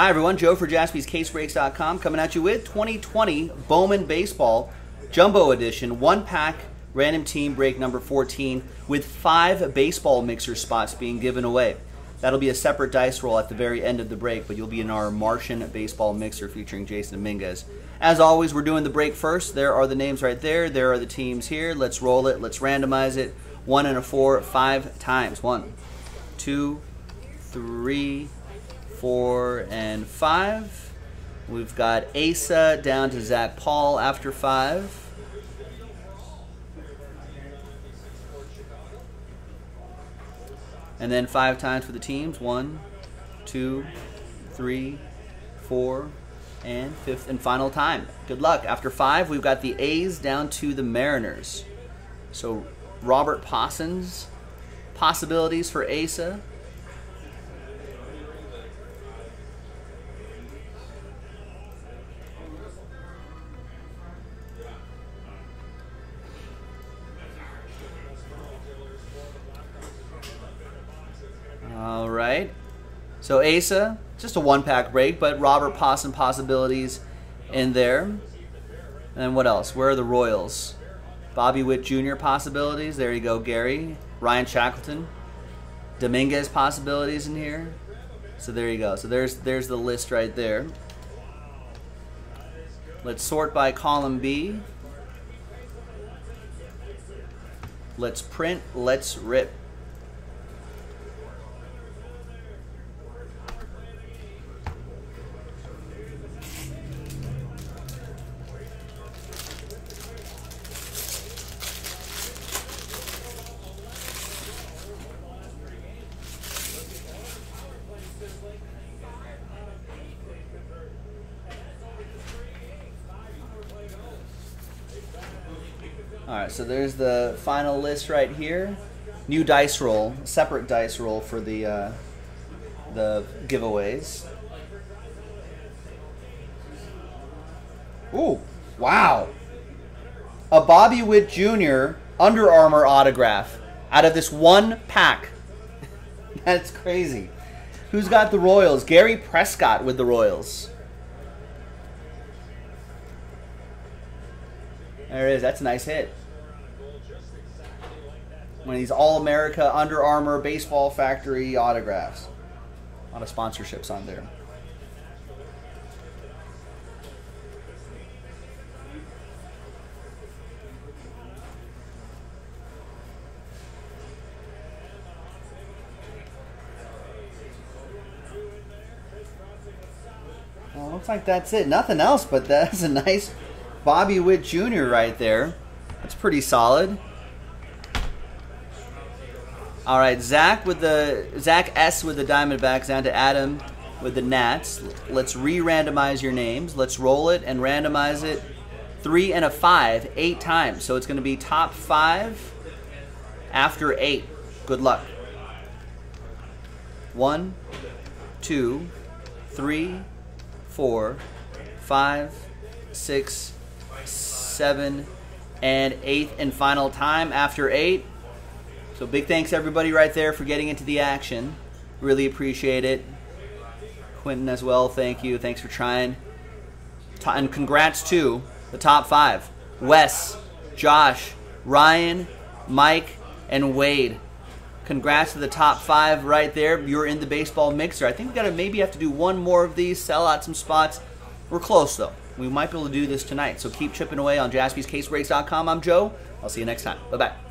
Hi everyone, Joe for Jaspi's CaseBreaks.com coming at you with 2020 Bowman Baseball Jumbo Edition, one pack, random team break number 14 with 5 baseball mixer spots being given away. That'll be a separate dice roll at the very end of the break, but you'll be in our Martian Baseball Mixer featuring Jason Dominguez. As always, we're doing the break first. There are the names right there. There are the teams here. Let's roll it. Let's randomize it. 1 and a 4, 5 times. 1, 2, 3, 4, and 5. We've got Asa down to Zach Paul after 5. And then 5 times for the teams. 1, 2, 3, 4, and 5th and final time. Good luck. After 5, we've got the A's down to the Mariners. So Robert Possens, possibilities for Asa. All right, so Asa, just a 1-pack break, but Robert Possens possibilities in there. And then what else? Where are the Royals? Bobby Witt Jr. possibilities. There you go, Gary. Ryan Shackleton. Dominguez possibilities in here. So there you go. So there's the list right there. Let's sort by column B. Let's print, let's rip. All right, so there's the final list right here. New dice roll, separate dice roll for the giveaways. Ooh, wow. A Bobby Witt Jr. Under Armour autograph out of this 1-pack. That's crazy. Who's got the Royals? Gary Prescott with the Royals. There it is. That's a nice hit. One of these All-America Under Armour Baseball Factory autographs. A lot of sponsorships on there. Well, looks like that's it. Nothing else, but that's a nice Bobby Witt Jr. right there. That's pretty solid. All right, Zach S with the Diamondbacks down to Adam with the Nats. Let's re-randomize your names. Let's roll it and randomize it. 3 and a 5, 8 times. So it's going to be top 5 after 8. Good luck. 1, 2, 3, 4, 5, 6, 7, and 8th and final time after 8. So big thanks everybody right there for getting into the action. Really appreciate it. Quentin as well, thank you. Thanks for trying. And congrats to the top 5. Wes, Josh, Ryan, Mike, and Wade. Congrats to the top 5 right there. You're in the baseball mixer. I think we gotta maybe have to do one more of these, sell out some spots. We're close though. We might be able to do this tonight, so keep chipping away on JaspysCaseBreaks.com. I'm Joe. I'll see you next time. Bye-bye.